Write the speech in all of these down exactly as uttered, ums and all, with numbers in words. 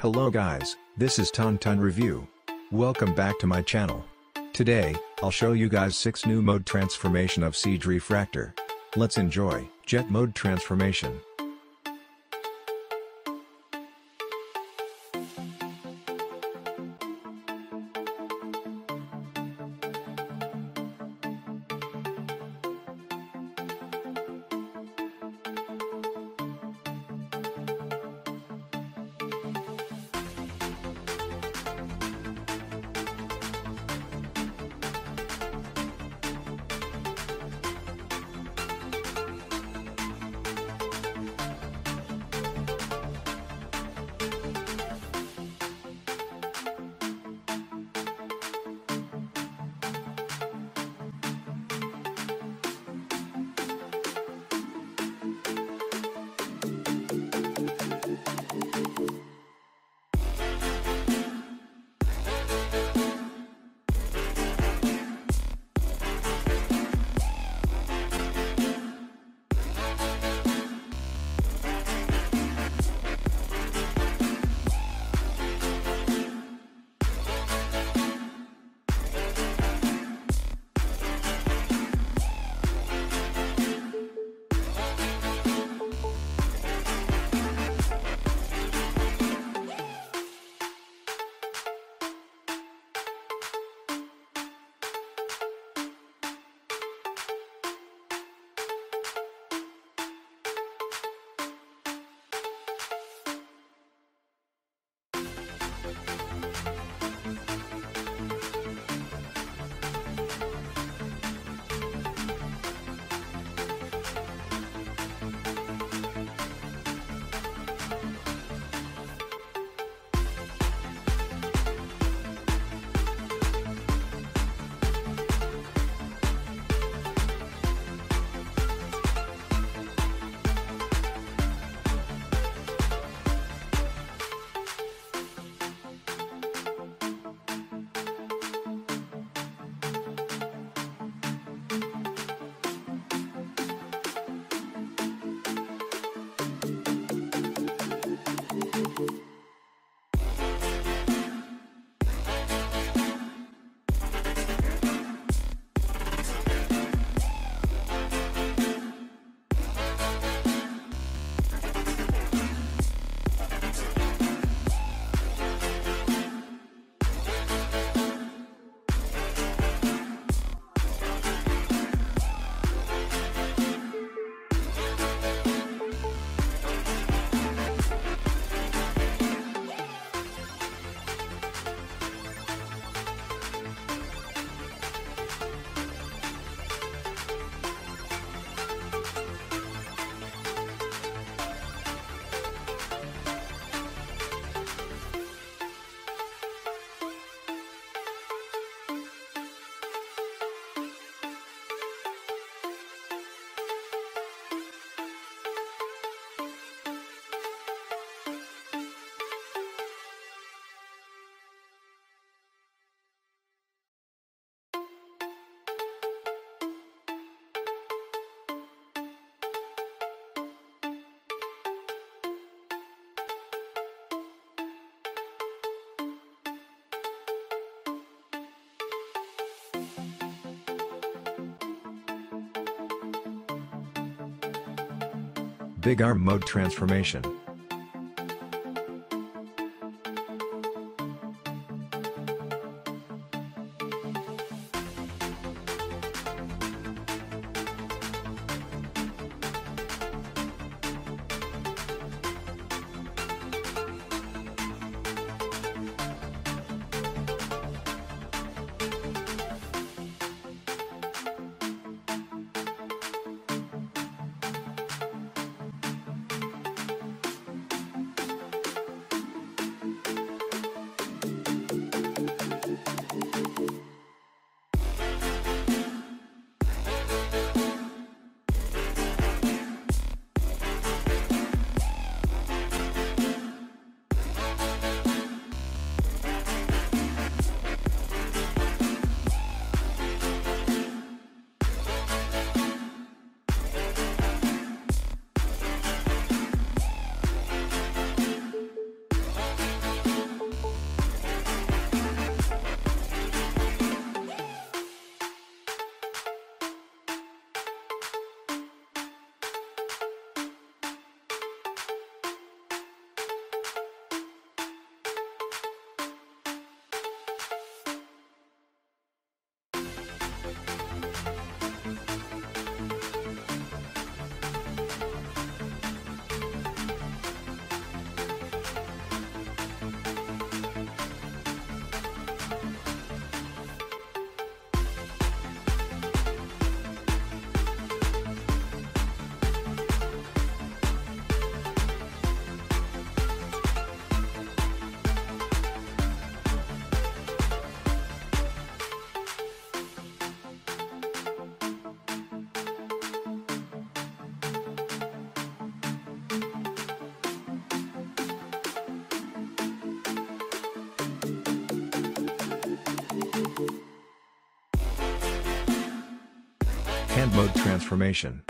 Hello guys, this is Ton Ton Review. Welcome back to my channel. Today, I'll show you guys six new mode transformation of Siege Refractor. Let's enjoy. Jet mode transformation. Big arm mode transformation. hand mode transformation.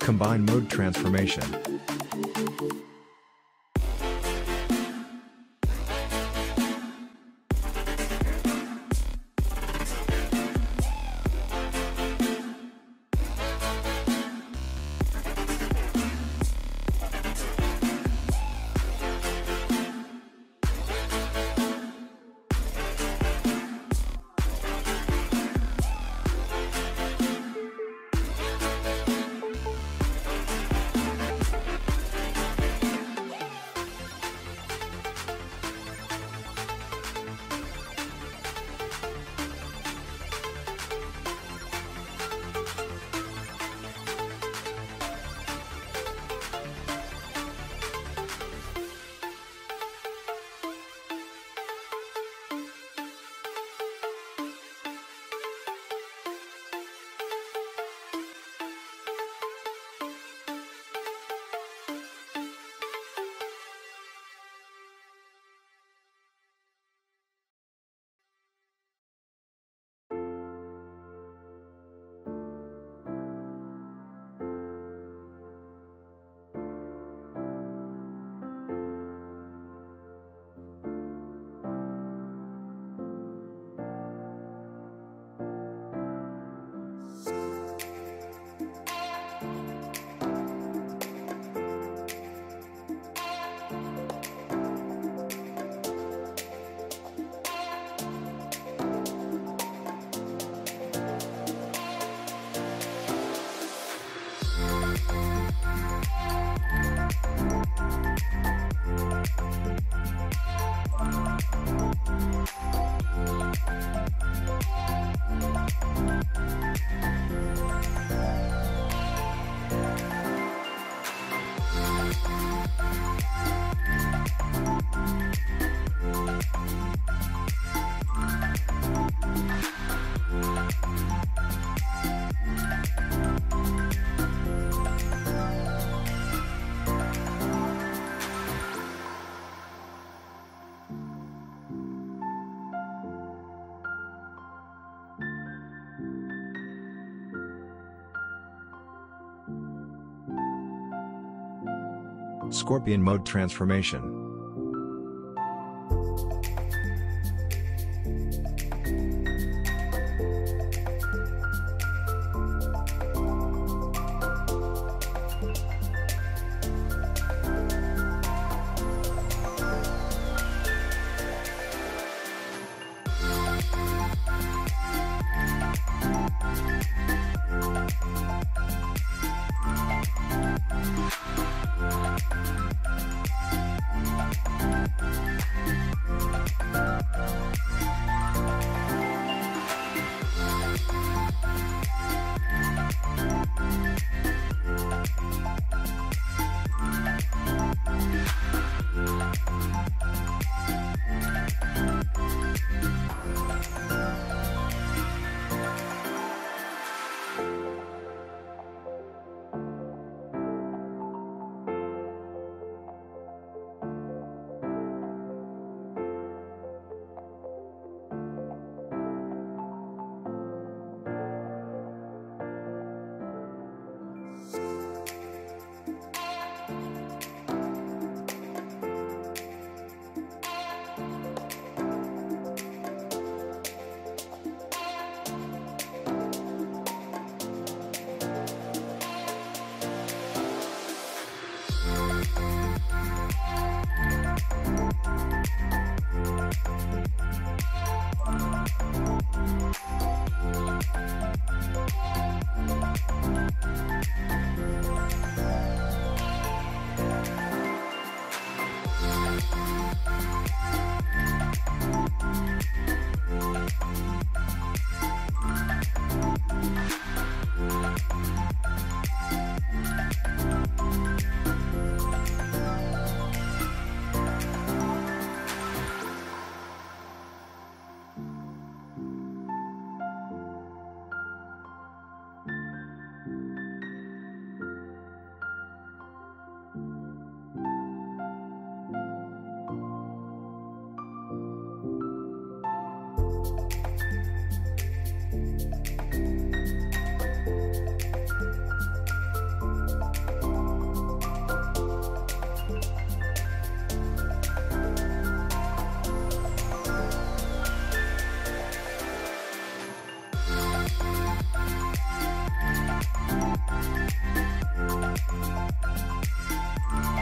Combine mode transformation. Scorpion mode transformation.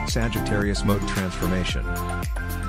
Sagittarius mode transformation.